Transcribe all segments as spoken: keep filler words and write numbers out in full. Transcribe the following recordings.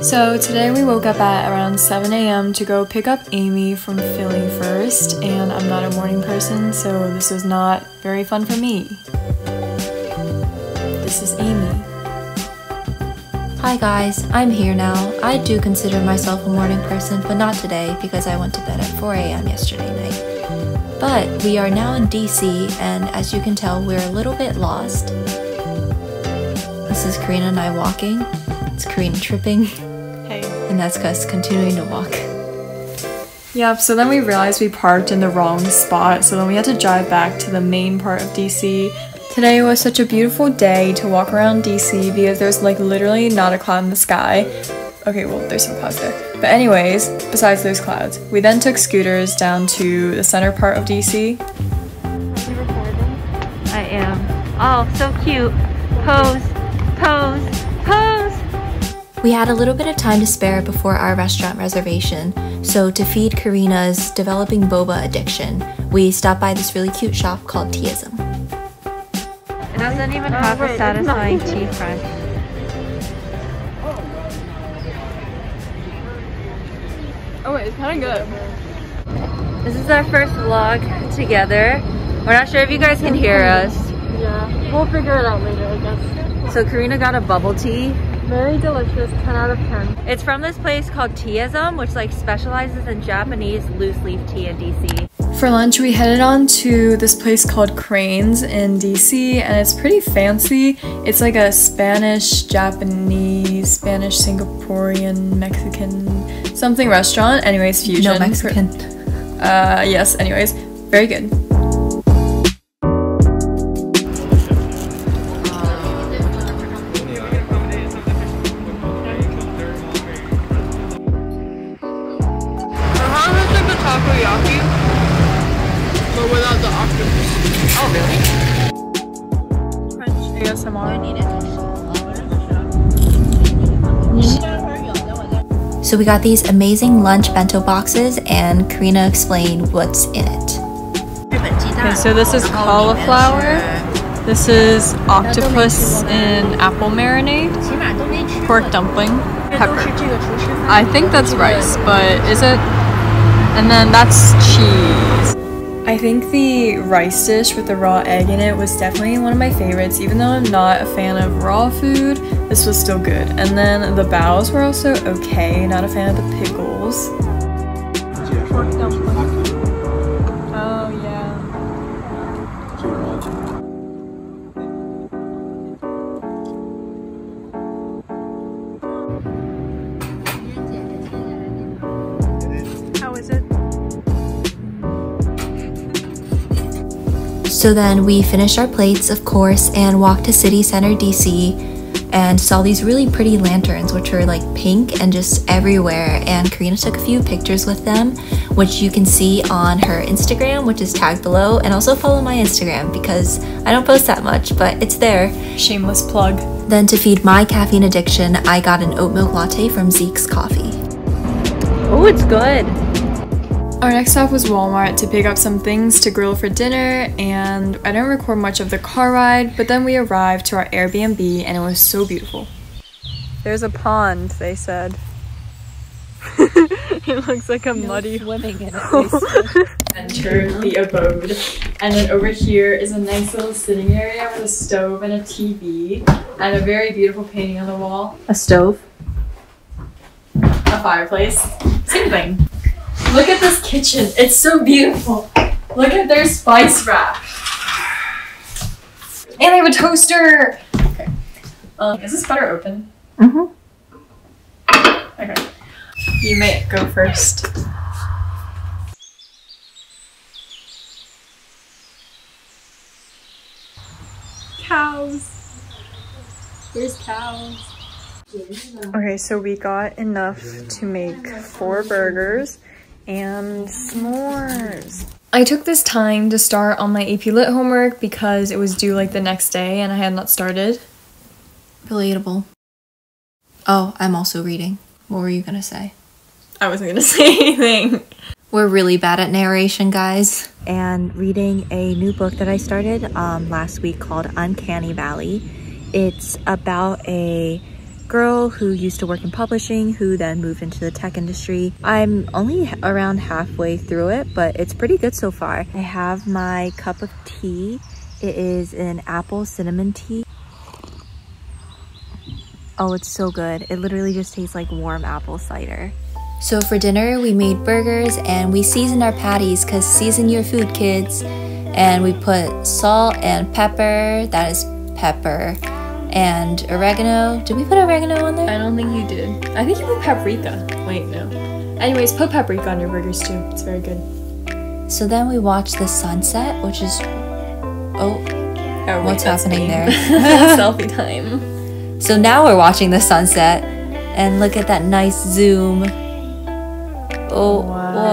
So today we woke up at around seven A M to go pick up Amy from Philly first, and I'm not a morning person, so this was not very fun for me. This is Amy. Hi guys, I'm here now. I do consider myself a morning person, but not today because I went to bed at four A M yesterday night. But we are now in D C, and as you can tell, we're a little bit lost. This is Carina and I walking. It's Carina tripping. And that's us continuing to walk. Yep, so then we realized we parked in the wrong spot, so then we had to drive back to the main part of D C. Today was such a beautiful day to walk around D C because there's like literally not a cloud in the sky. Okay, well, there's some clouds there. But anyways, besides those clouds, we then took scooters down to the center part of D C. Are you recording? I am. Oh, so cute. Pose, pose, pose! We had a little bit of time to spare before our restaurant reservation, so to feed Carina's developing boba addiction, we stopped by this really cute shop called Teaism. It doesn't even have a satisfying tea crunch. Oh wait, it's kind of good. This is our first vlog together. We're not sure if you guys can hear us. Yeah, we'll figure it out later, I guess. So Carina got a bubble tea. Very delicious, ten out of ten. It's from this place called Teaism, which like specializes in Japanese loose leaf tea in D C. For lunch, we headed on to this place called Cranes in D C, and it's pretty fancy. It's like a Spanish, Japanese, Spanish, Singaporean, Mexican, something restaurant. Anyways, fusion. No Mexican. Uh, yes, anyways, very good. So we got these amazing lunch bento boxes, and Carina explained what's in it. Okay, so this is cauliflower, this is octopus in apple marinade, pork dumpling, pepper. I think that's rice, but is it? And then that's cheese. I think the rice dish with the raw egg in it was definitely one of my favorites. Even though I'm not a fan of raw food, this was still good. And then the baos were also okay, not a fan of the pickles. Pork dumpling. Oh yeah. How is it? So then we finished our plates, of course, and walked to City Center D C and saw these really pretty lanterns, which were like pink and just everywhere, and Carina took a few pictures with them, which you can see on her Instagram, which is tagged below, and also follow my Instagram because I don't post that much, but it's there. Shameless plug. Then to feed my caffeine addiction, I got an oat milk latte from Zeke's Coffee. Oh, it's good. Our next stop was Walmart to pick up some things to grill for dinner, and I didn't record much of the car ride, but then we arrived to our Airbnb and it was so beautiful. There's a pond, they said. It looks like a no muddy swimming in it. Entered the abode, and then over here is a nice little sitting area with a stove and a T V and a very beautiful painting on the wall. A stove? A fireplace. Same thing. Look at this kitchen. It's so beautiful. Look at their spice rack. And they have a toaster. Okay. Um, is this butter open? Mm-hmm. Okay. You may go first. Cows. There's cows. Okay, so we got enough to make four burgers and s'mores. I took this time to start on my A P Lit homework because it was due like the next day and I had not started. Relatable. Oh, I'm also reading. What were you gonna say? I wasn't gonna say anything. We're really bad at narration, guys. And reading a new book that I started um, last week called Uncanny Valley. It's about a girl who used to work in publishing who then moved into the tech industry. I'm only around halfway through it, but it's pretty good so far. I have my cup of tea. It is an apple cinnamon tea. Oh, it's so good. It literally just tastes like warm apple cider. So for dinner, we made burgers and we seasoned our patties, because season your food, kids. And we put salt and pepper, that is pepper, and oregano. Did we put oregano on there? I don't think you did. I think you put paprika. Wait, no. Anyways, put paprika on your burgers too. It's very good. So then we watched the sunset, which is... Oh, oh what's wait, happening there? Selfie time. So now we're watching the sunset and look at that nice zoom. Oh, wow. Whoa.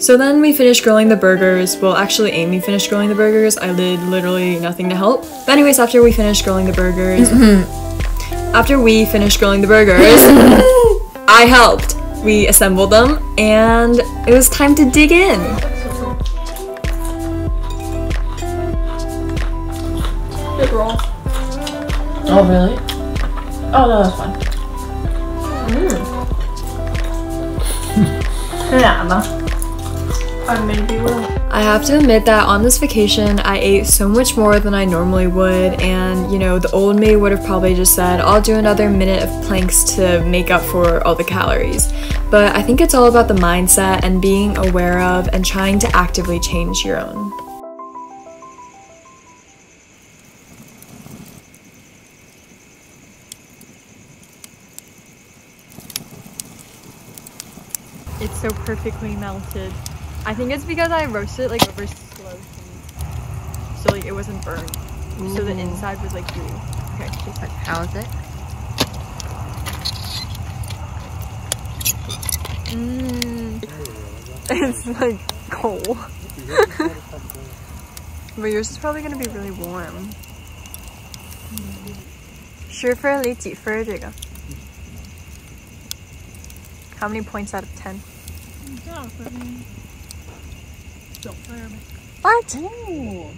So then we finished grilling the burgers. Well, actually Amy finished grilling the burgers. I did literally nothing to help. But anyways, after we finished grilling the burgers, after we finished grilling the burgers, I helped. We assembled them and it was time to dig in. Bit raw. Oh, really? Oh, no, that's fine. Mm. Yeah, Emma. I have to admit that on this vacation, I ate so much more than I normally would, and you know, the old me would have probably just said, I'll do another minute of planks to make up for all the calories. But I think it's all about the mindset and being aware of and trying to actively change your own. It's so perfectly melted. I think it's because I roasted it like over slow heat, so like it wasn't burned. Ooh. So the inside was like gooey. Okay, just like how is it? Mmm. It's like cold. But yours is probably gonna be really warm. How many points out of ten? What? Ooh.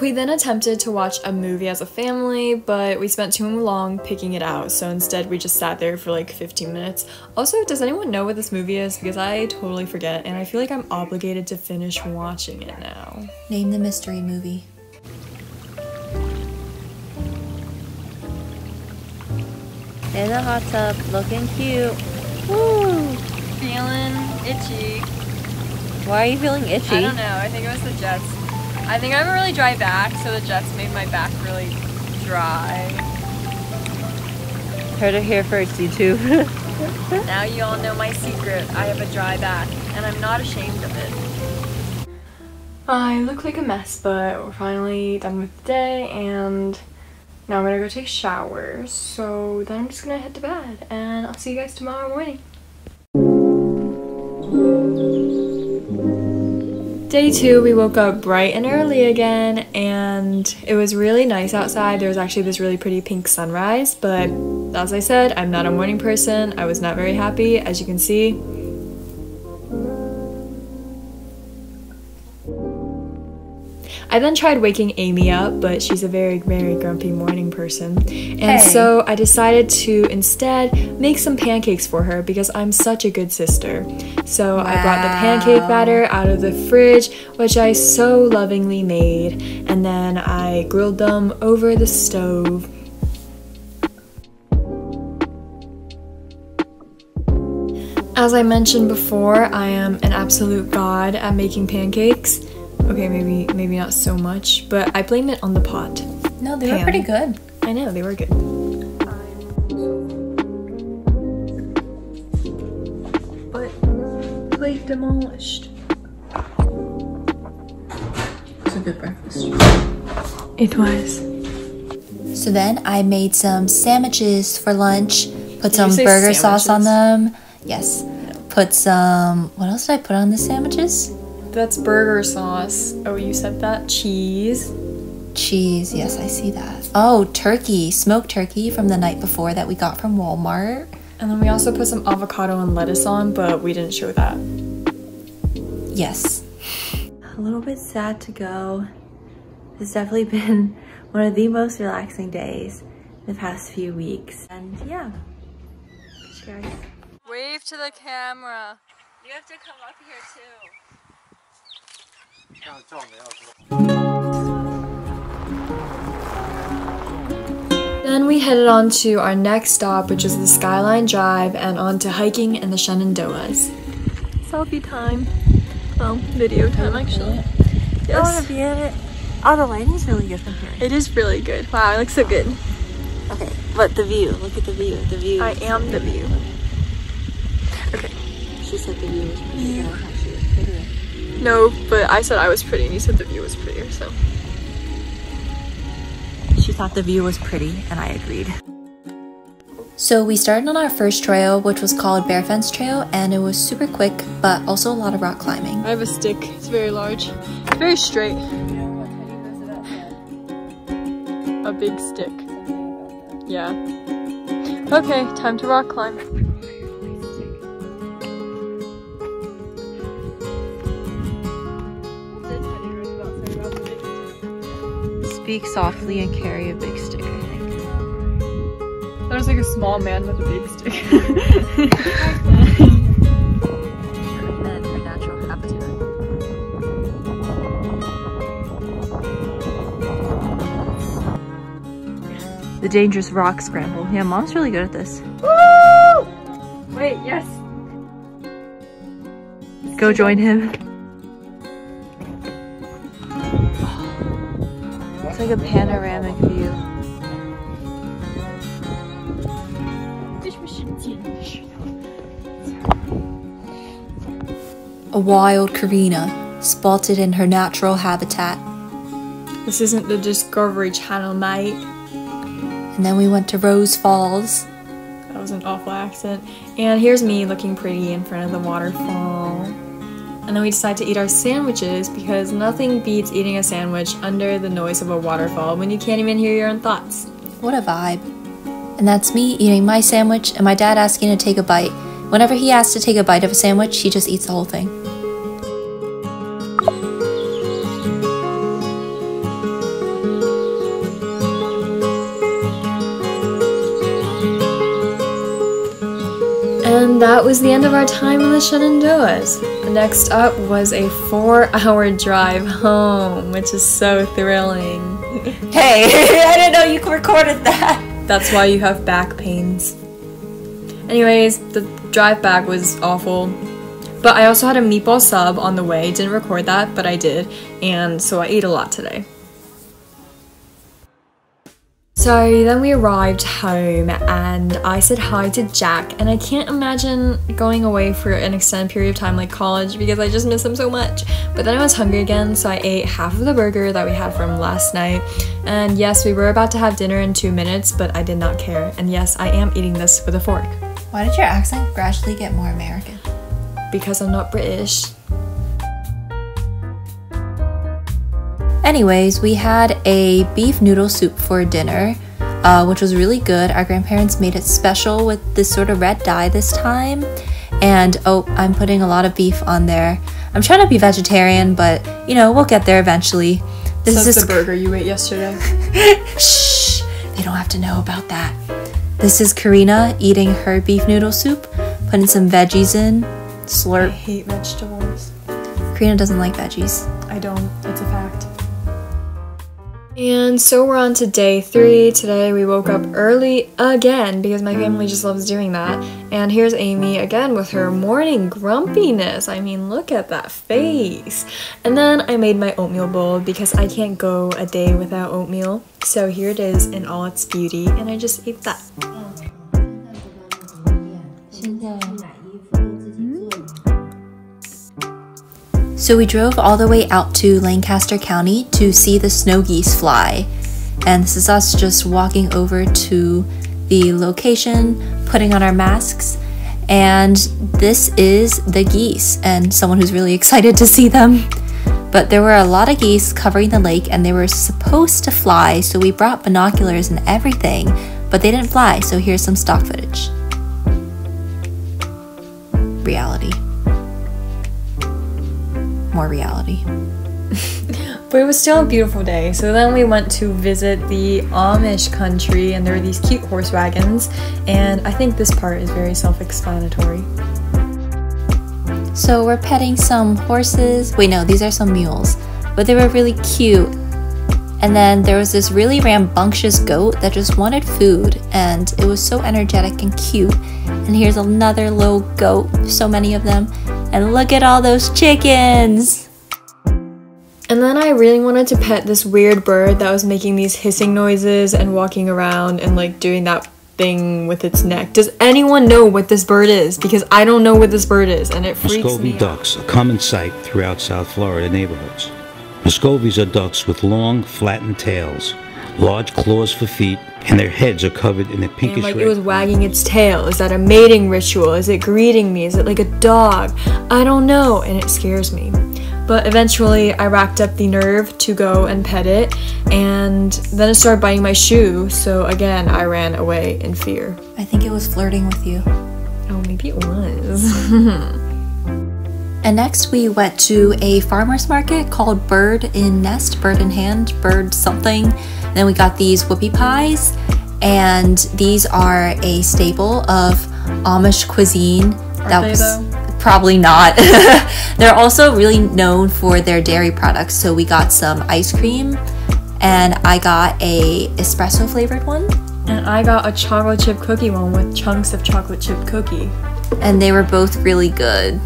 We then attempted to watch a movie as a family, but we spent too long picking it out, so instead we just sat there for like fifteen minutes. Also, does anyone know what this movie is? Because I totally forget, and I feel like I'm obligated to finish watching it now. Name the mystery movie. In the hot tub, looking cute. Woo! Feeling itchy. Why are you feeling itchy? I don't know. I think it was the jets. I think I have a really dry back, so the jets made my back really dry. Heard it here first, YouTube. Now you all know my secret. I have a dry back, and I'm not ashamed of it. I look like a mess, but we're finally done with the day, and... now I'm gonna go take showers, so then I'm just gonna head to bed, and I'll see you guys tomorrow morning. Day two, we woke up bright and early again, and it was really nice outside. There was actually this really pretty pink sunrise, but as I said, I'm not a morning person. I was not very happy, as you can see. I then tried waking Amy up, but she's a very, very grumpy morning person. And hey. So I decided to instead make some pancakes for her because I'm such a good sister. So wow. I brought the pancake batter out of the fridge, which I so lovingly made. And then I grilled them over the stove. As I mentioned before, I am an absolute god at making pancakes. Okay, maybe maybe not so much, but I blame it on the pot. No, they Pam. were pretty good. I know, they were good. But completely demolished. It was a good breakfast. It was. So then I made some sandwiches for lunch, put did some burger sandwiches? Sauce on them. Yes. Yeah. Put some, what else did I put on the sandwiches? That's burger sauce. Oh, you said that? Cheese. Cheese, yes, I see that. Oh, turkey, smoked turkey from the night before that we got from Walmart. And then we also put some avocado and lettuce on, but we didn't show that. Yes. A little bit sad to go. It's definitely been one of the most relaxing days in the past few weeks. And yeah, cheers. Wave to the camera. You have to come up here too. Then we headed on to our next stop, which is the Skyline Drive, and on to hiking in the Shenandoahs. Selfie time. Well, video time actually. Yes. I want to be in it. Oh, the lighting's really good from here. It is really good. Wow, it looks so good. Okay, but the view. Look at the view. The view. I am the view. Okay. She said the view was pretty good. Yeah. She was pretty. No, but I said I was pretty and you said the view was prettier, so. She thought the view was pretty and I agreed. So we started on our first trail, which was called Bear Fence Trail, and it was super quick, but also a lot of rock climbing. I have a stick, it's very large, it's very straight. A big stick. Yeah. Okay, time to rock climb. Speak softly and carry a big stick, I think. That was like a small man with a big stick. And her natural habitat. The dangerous rock scramble. Yeah, Mom's really good at this. Woo! Wait, yes. Go join him. Like a panoramic view. A wild Carina, spotted in her natural habitat. This isn't the Discovery Channel, mate. And then we went to Rose Falls. That was an awful accent. And here's me looking pretty in front of the waterfall. And then we decided to eat our sandwiches because nothing beats eating a sandwich under the noise of a waterfall when you can't even hear your own thoughts. What a vibe. And that's me eating my sandwich and my dad asking to take a bite. Whenever he asks to take a bite of a sandwich, he just eats the whole thing. And that was the end of our time in the Shenandoahs. Next up was a four hour drive home, which is so thrilling. Hey, I didn't know you recorded that. That's why you have back pains. Anyways, the drive back was awful. But I also had a meatball sub on the way. Didn't record that, but I did. And so I ate a lot today. So then we arrived home and I said hi to Jack, and I can't imagine going away for an extended period of time like college because I just miss him so much. But then I was hungry again, so I ate half of the burger that we had from last night. And yes, we were about to have dinner in two minutes, but I did not care. And yes, I am eating this with a fork. Why did your accent gradually get more American? Because I'm not British. Anyways, we had a beef noodle soup for dinner, uh, which was really good. Our grandparents made it special with this sort of red dye this time. And oh, I'm putting a lot of beef on there. I'm trying to be vegetarian, but you know, we'll get there eventually. This so is this the burger you ate yesterday. Shh, they don't have to know about that. This is Carina eating her beef noodle soup, putting some veggies in, slurp. I hate vegetables. Carina doesn't like veggies. I don't, it's a fact. And so we're on to day three. Today we woke up early again because my family just loves doing that. And here's Amy again with her morning grumpiness. I mean, look at that face. And then I made my oatmeal bowl because I can't go a day without oatmeal. So here it is in all its beauty, and I just ate that. Mm. So we drove all the way out to Lancaster County to see the snow geese fly. And this is us just walking over to the location, putting on our masks, and this is the geese and someone who's really excited to see them. But there were a lot of geese covering the lake and they were supposed to fly, so we brought binoculars and everything, but they didn't fly, so here's some stock footage. Reality. More reality. But it was still a beautiful day, so then we went to visit the Amish country and there were these cute horse wagons, and I think this part is very self-explanatory. So we're petting some horses, wait no, these are some mules, but they were really cute. And then there was this really rambunctious goat that just wanted food and it was so energetic and cute. And here's another little goat, so many of them, and look at all those chickens! And then I really wanted to pet this weird bird that was making these hissing noises and walking around and like doing that thing with its neck. Does anyone know what this bird is? Because I don't know what this bird is and it freaks Muscovy me ducks out. A common sight throughout South Florida neighborhoods. Muscovies are ducks with long, flattened tails, large claws for feet, and their heads are covered in a pinkish and, like, red. It was wagging its tail. Is that a mating ritual? Is it greeting me? Is it like a dog? I don't know, and it scares me. But eventually I racked up the nerve to go and pet it, and then it started biting my shoe, so again I ran away in fear. I think it was flirting with you. Oh, maybe it was. And next we went to a farmer's market called Bird in Nest, Bird in Hand, Bird something. And then we got these whoopie pies, and these are a staple of Amish cuisine. Are that they was though? Probably not. They're also really known for their dairy products, so we got some ice cream and I got a espresso flavored one. And I got a chocolate chip cookie one with chunks of chocolate chip cookie. And they were both really good.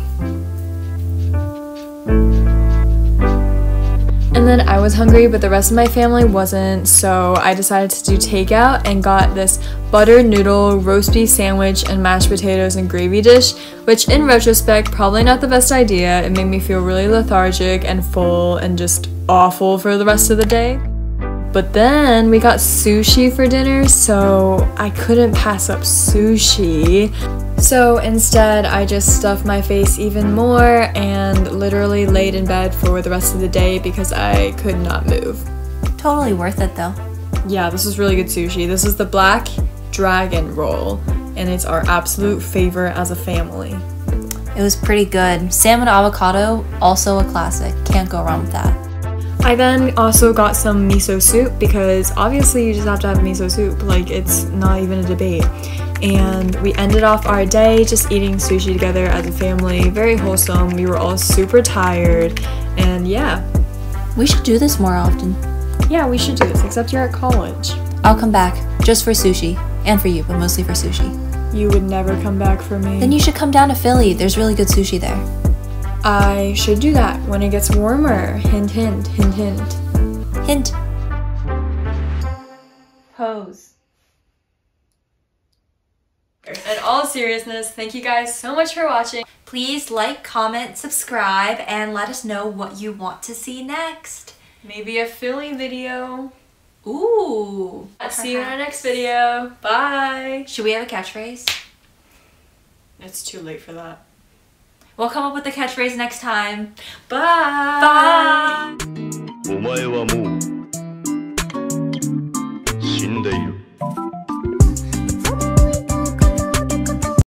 And then I was hungry, but the rest of my family wasn't, so I decided to do takeout and got this buttered noodle, roast beef sandwich, and mashed potatoes and gravy dish, which in retrospect, probably not the best idea. It made me feel really lethargic and full and just awful for the rest of the day. But then we got sushi for dinner, so I couldn't pass up sushi. So instead, I just stuffed my face even more and literally laid in bed for the rest of the day because I could not move. Totally worth it though. Yeah, this was really good sushi. This is the Black Dragon Roll, and it's our absolute favorite as a family. It was pretty good. Salmon avocado, also a classic. Can't go wrong with that. I then also got some miso soup because obviously you just have to have miso soup, like it's not even a debate. And we ended off our day just eating sushi together as a family, very wholesome. We were all super tired and yeah. We should do this more often. Yeah, we should do this, except you're at college. I'll come back just for sushi and for you, but mostly for sushi. You would never come back for me. Then you should come down to Philly. There's really good sushi there. I should do that when it gets warmer. Hint, hint, hint, hint. Hint. Pose. In all seriousness, thank you guys so much for watching. Please like, comment, subscribe, and let us know what you want to see next. Maybe a Philly video. Ooh. Perhaps. See you in our next video. Bye. Should we have a catchphrase? It's too late for that. We'll come up with the catchphrase next time. Bye! Bye!